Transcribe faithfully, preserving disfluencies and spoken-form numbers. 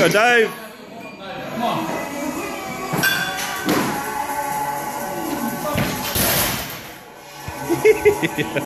Go, Dave. Come on. Come on.